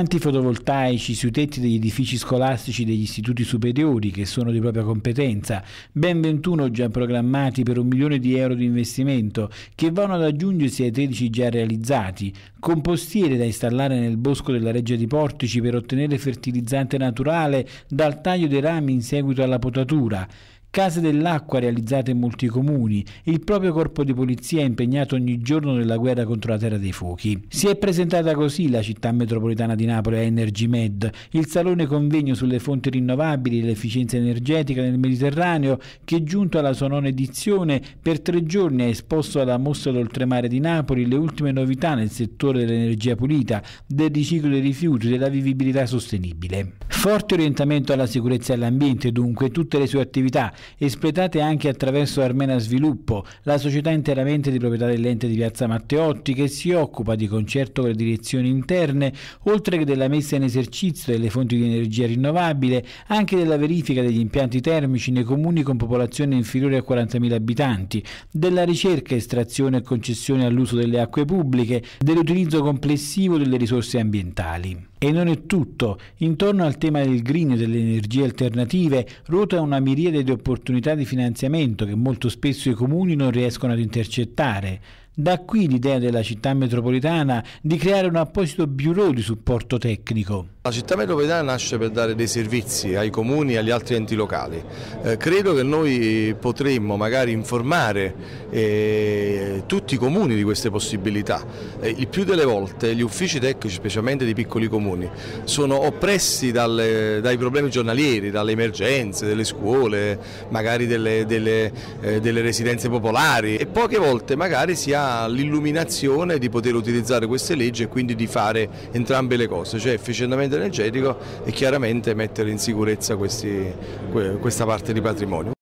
Impianti fotovoltaici sui tetti degli edifici scolastici degli istituti superiori, che sono di propria competenza, ben 21 già programmati per €1 milione di investimento, che vanno ad aggiungersi ai 13 già realizzati, compostiere da installare nel bosco della Reggia di Portici per ottenere fertilizzante naturale dal taglio dei rami in seguito alla potatura, case dell'acqua realizzate in molti comuni, il proprio corpo di polizia impegnato ogni giorno nella guerra contro la terra dei fuochi. Si è presentata così la Città Metropolitana di Napoli a Energimed, il salone convegno sulle fonti rinnovabili e l'efficienza energetica nel Mediterraneo, che giunto alla sua nona edizione per 3 giorni ha esposto alla mostra d'oltremare di Napoli le ultime novità nel settore dell'energia pulita, del riciclo dei rifiuti, della vivibilità sostenibile. Forte orientamento alla sicurezza e all'ambiente, dunque, tutte le sue attività, espletate anche attraverso Armena Sviluppo, la società interamente di proprietà dell'ente di Piazza Matteotti, che si occupa di concerto con le direzioni interne, oltre che della messa in esercizio delle fonti di energia rinnovabile, anche della verifica degli impianti termici nei comuni con popolazione inferiore a 40.000 abitanti, della ricerca, estrazione e concessione all'uso delle acque pubbliche, dell'utilizzo complessivo delle risorse ambientali. E non è tutto. Intorno al tema del green e delle energie alternative ruota una miriade di opportunità di finanziamento che molto spesso i comuni non riescono ad intercettare. Da qui l'idea della Città Metropolitana di creare un apposito bureau di supporto tecnico. La Città Metropolitana nasce per dare dei servizi ai comuni e agli altri enti locali. Credo che noi potremmo magari informare tutti i comuni di queste possibilità. Il più delle volte gli uffici tecnici, specialmente dei piccoli comuni, sono oppressi dai problemi giornalieri, dalle emergenze, delle scuole, magari delle residenze popolari, e poche volte magari si ha l'illuminazione di poter utilizzare queste leggi e quindi di fare entrambe le cose, cioè efficientamento energetico e chiaramente mettere in sicurezza questa parte di patrimonio.